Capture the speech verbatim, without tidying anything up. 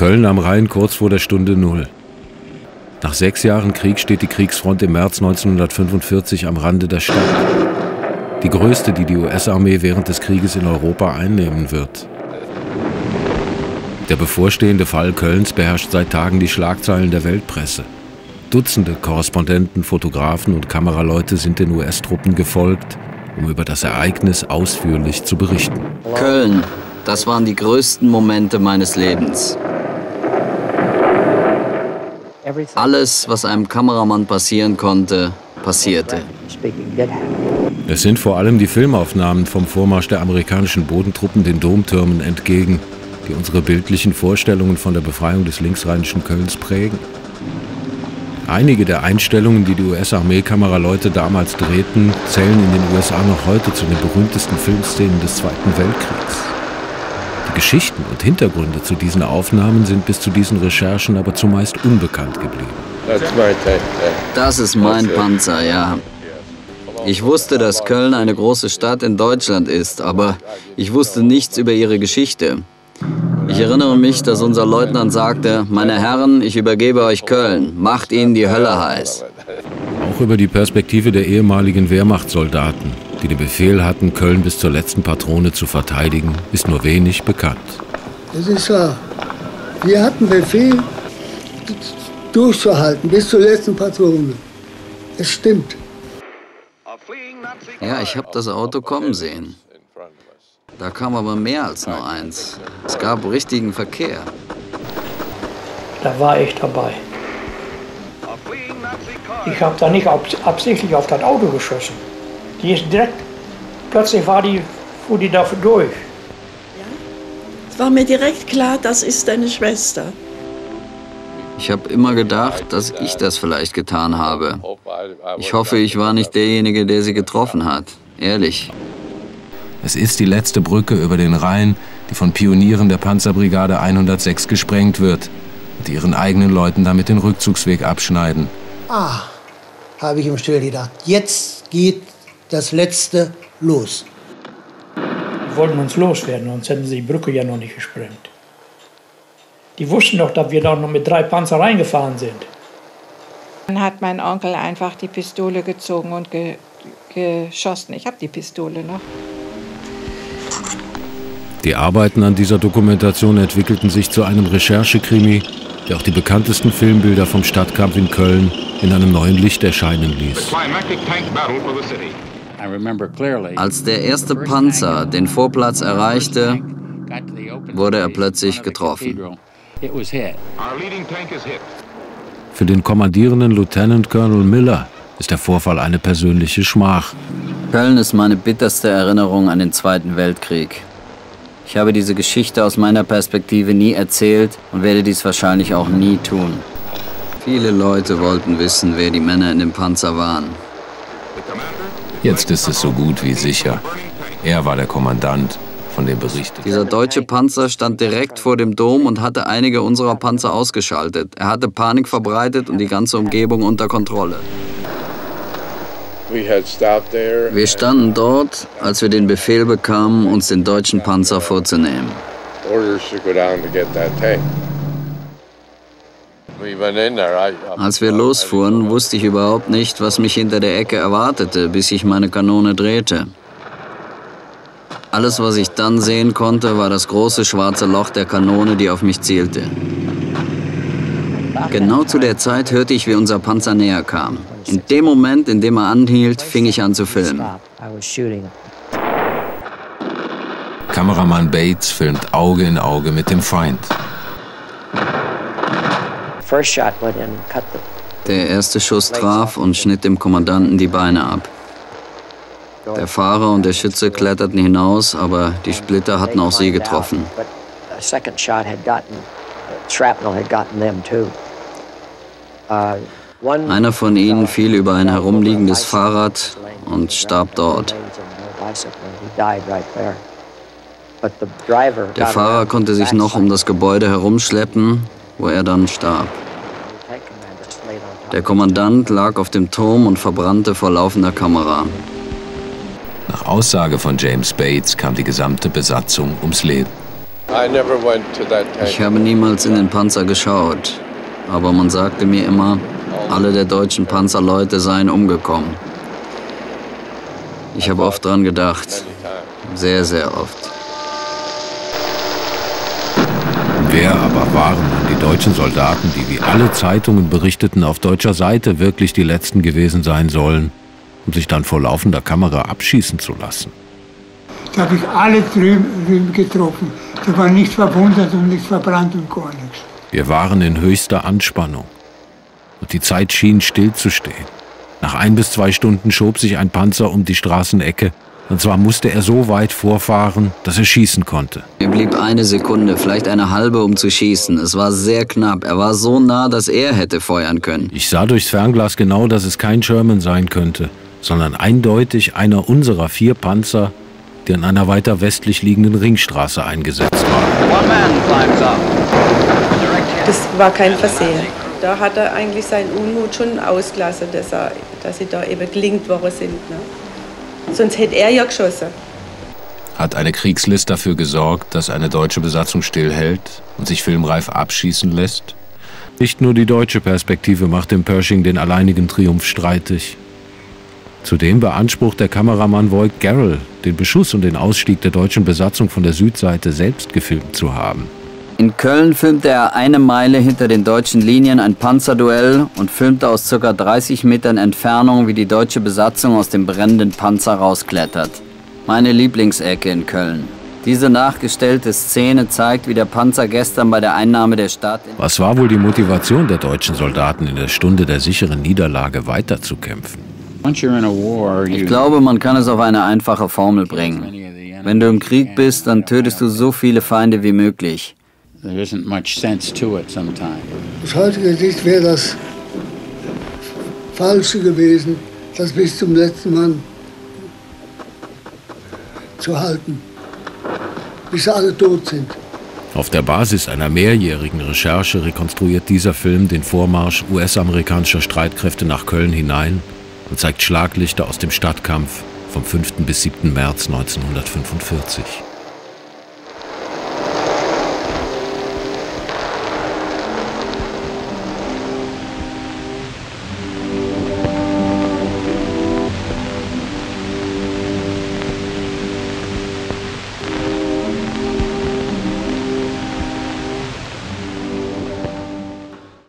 Köln am Rhein kurz vor der Stunde Null. Nach sechs Jahren Krieg steht die Kriegsfront im März neunzehnhundertfünfundvierzig am Rande der Stadt. Die größte, die die U S-Armee während des Krieges in Europa einnehmen wird. Der bevorstehende Fall Kölns beherrscht seit Tagen die Schlagzeilen der Weltpresse. Dutzende Korrespondenten, Fotografen und Kameraleute sind den U S-Truppen gefolgt, um über das Ereignis ausführlich zu berichten. Köln, das waren die größten Momente meines Lebens. Alles, was einem Kameramann passieren konnte, passierte. Es sind vor allem die Filmaufnahmen vom Vormarsch der amerikanischen Bodentruppen den Domtürmen entgegen, die unsere bildlichen Vorstellungen von der Befreiung des linksrheinischen Kölns prägen. Einige der Einstellungen, die die U S-Armee-Kameraleute damals drehten, zählen in den U S A noch heute zu den berühmtesten Filmszenen des Zweiten Weltkriegs. Die Geschichten und Hintergründe zu diesen Aufnahmen sind bis zu diesen Recherchen aber zumeist unbekannt geblieben. Das ist mein Panzer, ja. Ich wusste, dass Köln eine große Stadt in Deutschland ist, aber ich wusste nichts über ihre Geschichte. Ich erinnere mich, dass unser Leutnant sagte, meine Herren, ich übergebe euch Köln, macht ihnen die Hölle heiß. Auch über die Perspektive der ehemaligen Wehrmachtssoldaten, die den Befehl hatten, Köln bis zur letzten Patrone zu verteidigen, ist nur wenig bekannt. Das ist klar. Wir hatten Befehl, durchzuhalten bis zur letzten Patrone. Es stimmt. Ja, ich habe das Auto kommen sehen. Da kam aber mehr als nur eins. Es gab richtigen Verkehr. Da war ich dabei. Ich habe da nicht absichtlich auf das Auto geschossen. Die ist direkt, plötzlich war die, fuhr die da durch. Ja. Es war mir direkt klar, das ist deine Schwester. Ich habe immer gedacht, dass ich das vielleicht getan habe. Ich hoffe, ich war nicht derjenige, der sie getroffen hat. Ehrlich. Es ist die letzte Brücke über den Rhein, die von Pionieren der Panzerbrigade hundertsechs gesprengt wird und die ihren eigenen Leuten damit den Rückzugsweg abschneiden. Ah, habe ich im Stil gedacht. Jetzt geht das Letzte los. Die wollten uns loswerden, sonst hätten sie die Brücke ja noch nicht gesprengt. Die wussten doch, dass wir da noch mit drei Panzern reingefahren sind. Dann hat mein Onkel einfach die Pistole gezogen und ge- geschossen. Ich habe die Pistole noch. Die Arbeiten an dieser Dokumentation entwickelten sich zu einem Recherchekrimi, der auch die bekanntesten Filmbilder vom Stadtkampf in Köln in einem neuen Licht erscheinen ließ. Als der erste Panzer den Vorplatz erreichte, wurde er plötzlich getroffen. Für den kommandierenden Lieutenant Colonel Miller ist der Vorfall eine persönliche Schmach. Köln ist meine bitterste Erinnerung an den Zweiten Weltkrieg. Ich habe diese Geschichte aus meiner Perspektive nie erzählt und werde dies wahrscheinlich auch nie tun. Viele Leute wollten wissen, wer die Männer in dem Panzer waren. Jetzt ist es so gut wie sicher. Er war der Kommandant, von dem berichtet. Dieser deutsche Panzer stand direkt vor dem Dom und hatte einige unserer Panzer ausgeschaltet. Er hatte Panik verbreitet und die ganze Umgebung unter Kontrolle. Wir standen dort, als wir den Befehl bekamen, uns den deutschen Panzer vorzunehmen. Als wir losfuhren, wusste ich überhaupt nicht, was mich hinter der Ecke erwartete, bis ich meine Kanone drehte. Alles, was ich dann sehen konnte, war das große schwarze Loch der Kanone, die auf mich zielte. Genau zu der Zeit hörte ich, wie unser Panzer näher kam. In dem Moment, in dem er anhielt, fing ich an zu filmen. Kameramann Bates filmt Auge in Auge mit dem Feind. Der erste Schuss traf und schnitt dem Kommandanten die Beine ab. Der Fahrer und der Schütze kletterten hinaus, aber die Splitter hatten auch sie getroffen. Einer von ihnen fiel über ein herumliegendes Fahrrad und starb dort. Der Fahrer konnte sich noch um das Gebäude herumschleppen, wo er dann starb. Der Kommandant lag auf dem Turm und verbrannte vor laufender Kamera. Nach Aussage von James Bates kam die gesamte Besatzung ums Leben. Ich habe niemals in den Panzer geschaut, aber man sagte mir immer, alle der deutschen Panzerleute seien umgekommen. Ich habe oft dran gedacht, sehr, sehr oft. Wer aber waren denn die deutschen Soldaten, die wie alle Zeitungen berichteten, auf deutscher Seite wirklich die letzten gewesen sein sollen, um sich dann vor laufender Kamera abschießen zu lassen? Da habe ich alle drüben getroffen. Da war nichts verwundet und nichts verbrannt und gar nichts. Wir waren in höchster Anspannung. Und die Zeit schien stillzustehen. Nach ein bis zwei Stunden schob sich ein Panzer um die Straßenecke. Und zwar musste er so weit vorfahren, dass er schießen konnte. Mir blieb eine Sekunde, vielleicht eine halbe, um zu schießen. Es war sehr knapp. Er war so nah, dass er hätte feuern können. Ich sah durchs Fernglas genau, dass es kein Sherman sein könnte, sondern eindeutig einer unserer vier Panzer, die an einer weiter westlich liegenden Ringstraße eingesetzt war. Das war kein Versehen. Da hat er eigentlich seinen Unmut schon ausgelassen, dass, er, dass sie da eben gelingt worden sind. Ne? Sonst hätte er ja geschossen. Hat eine Kriegslist dafür gesorgt, dass eine deutsche Besatzung stillhält und sich filmreif abschießen lässt? Nicht nur die deutsche Perspektive macht dem Pershing den alleinigen Triumph streitig. Zudem beansprucht der Kameramann Voigt Garrel, den Beschuss und den Ausstieg der deutschen Besatzung von der Südseite selbst gefilmt zu haben. In Köln filmte er eine Meile hinter den deutschen Linien ein Panzerduell und filmte aus ca. dreißig Metern Entfernung, wie die deutsche Besatzung aus dem brennenden Panzer rausklettert. Meine Lieblingsecke in Köln. Diese nachgestellte Szene zeigt, wie der Panzer gestern bei der Einnahme der Stadt... Was war wohl die Motivation der deutschen Soldaten, in der Stunde der sicheren Niederlage weiterzukämpfen? Ich glaube, man kann es auf eine einfache Formel bringen. Wenn du im Krieg bist, dann tötest du so viele Feinde wie möglich. Aus heutiger Sicht wäre das Falsche gewesen, das bis zum letzten Mann zu halten, bis alle tot sind. Auf der Basis einer mehrjährigen Recherche rekonstruiert dieser Film den Vormarsch U S-amerikanischer Streitkräfte nach Köln hinein und zeigt Schlaglichter aus dem Stadtkampf vom fünften bis siebten März neunzehnhundertfünfundvierzig.